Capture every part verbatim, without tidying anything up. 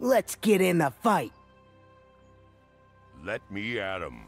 Let's get in the fight. Let me at 'em.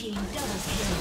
team double kill.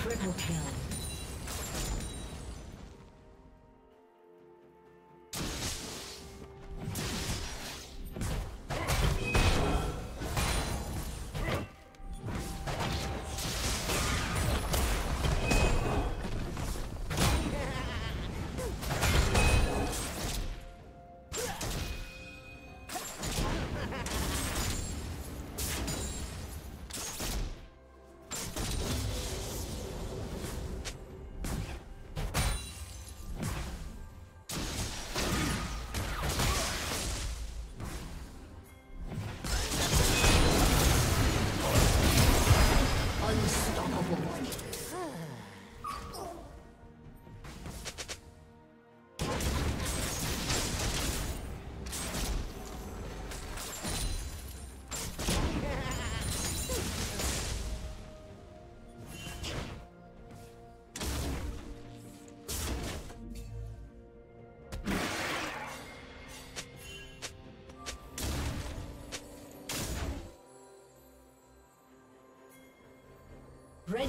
Triple kill. Red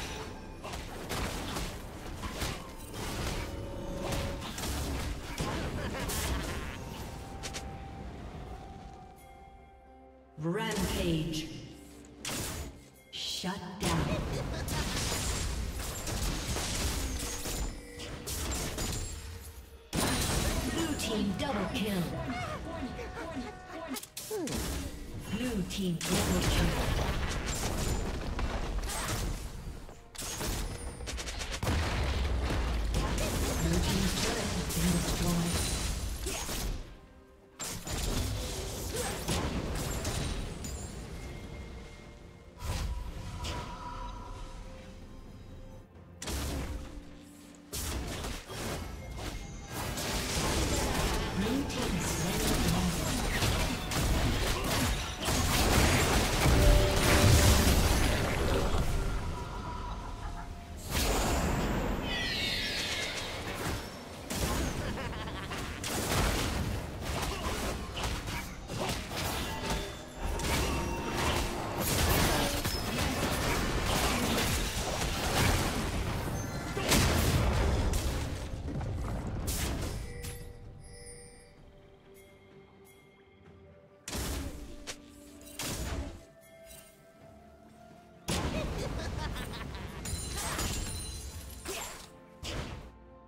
Rampage. Shut down. Blue team double kill. Blue team double kill.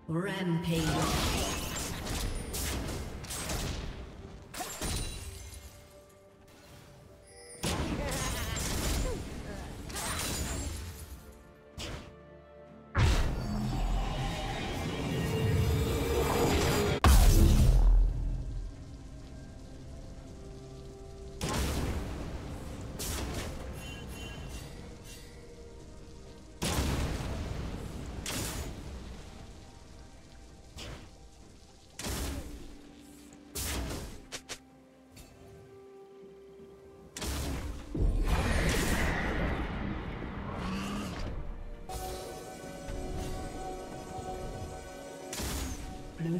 Rampage. Blue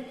Red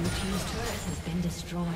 Blue team's turret has been destroyed.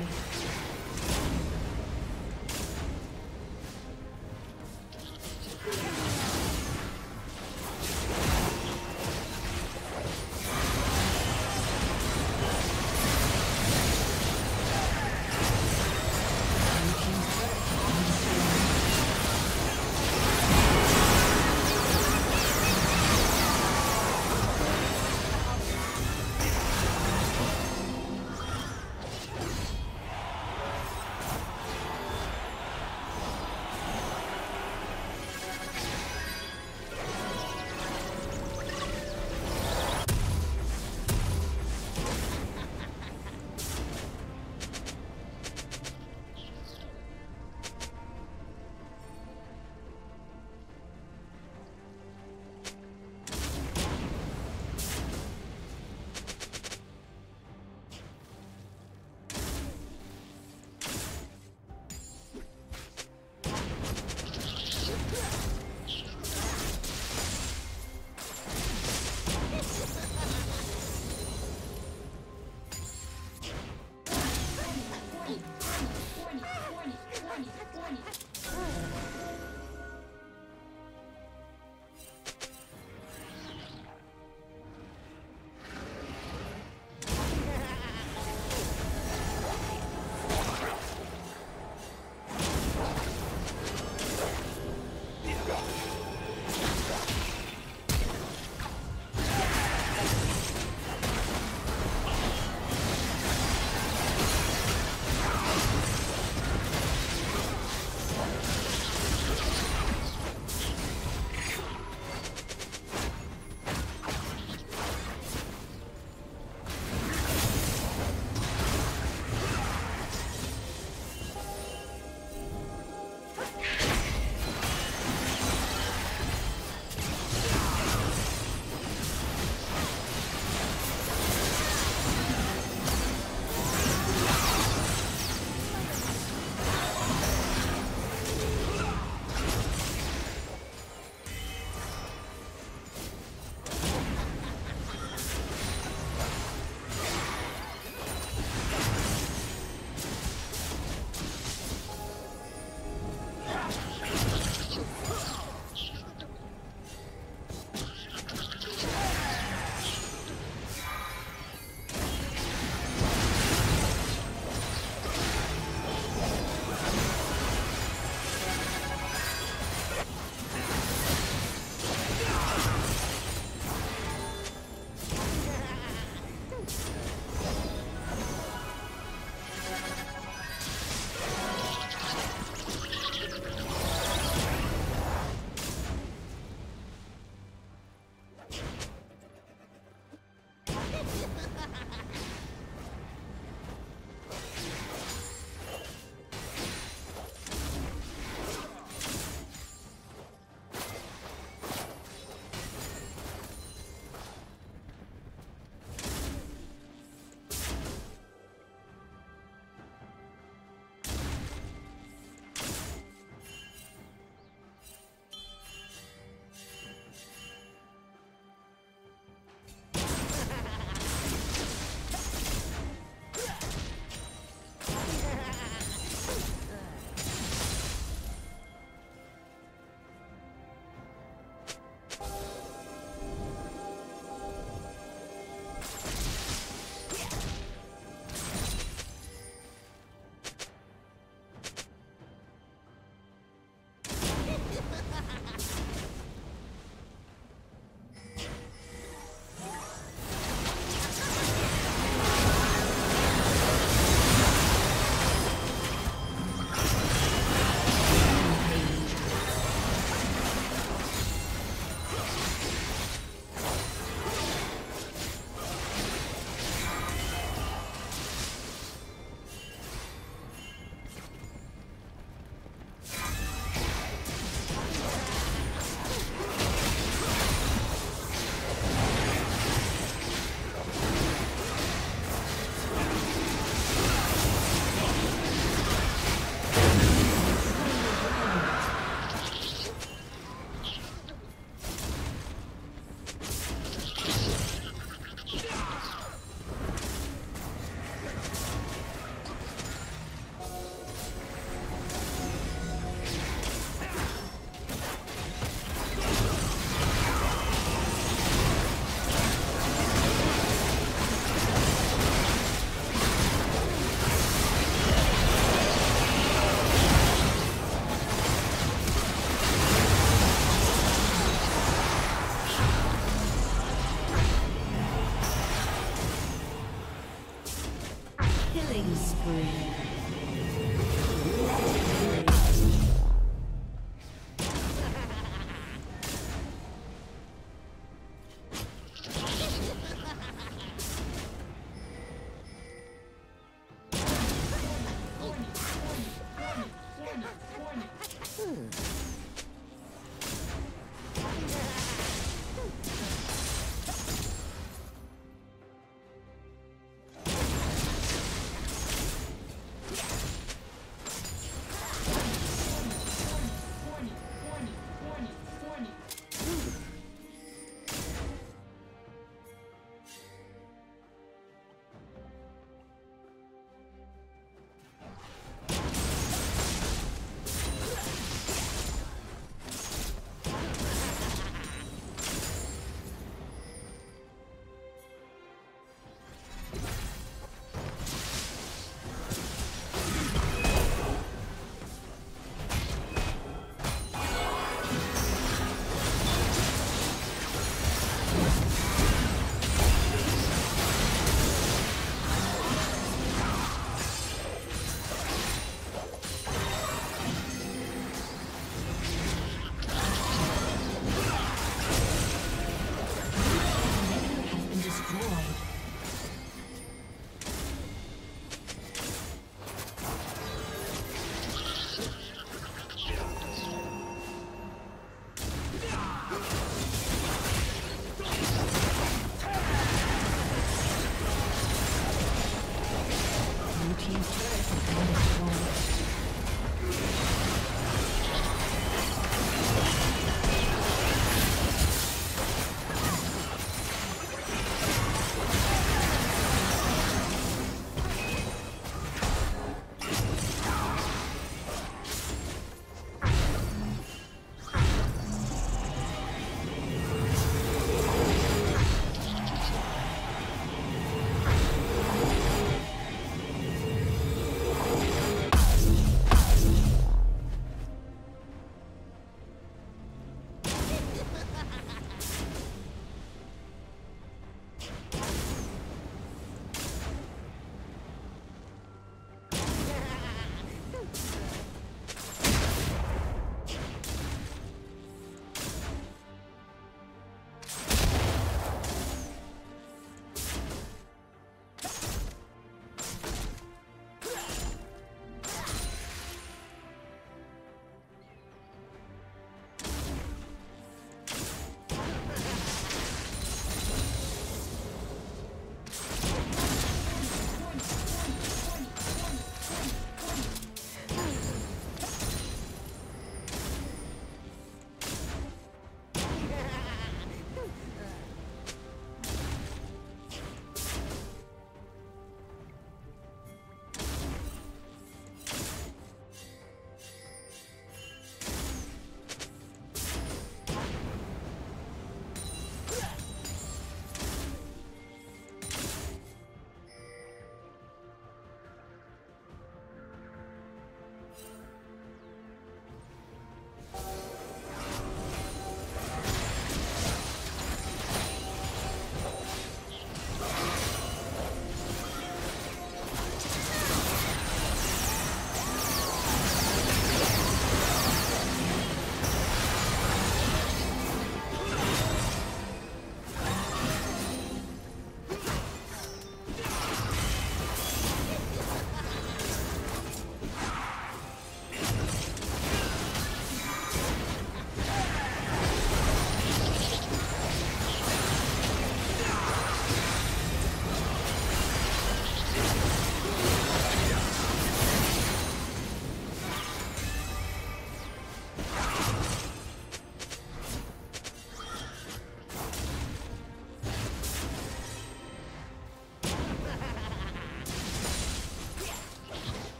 Killing spree.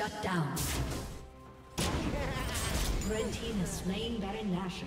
Shut down. Red team has slain Baron Nashor.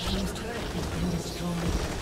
Team's turret has been destroyed.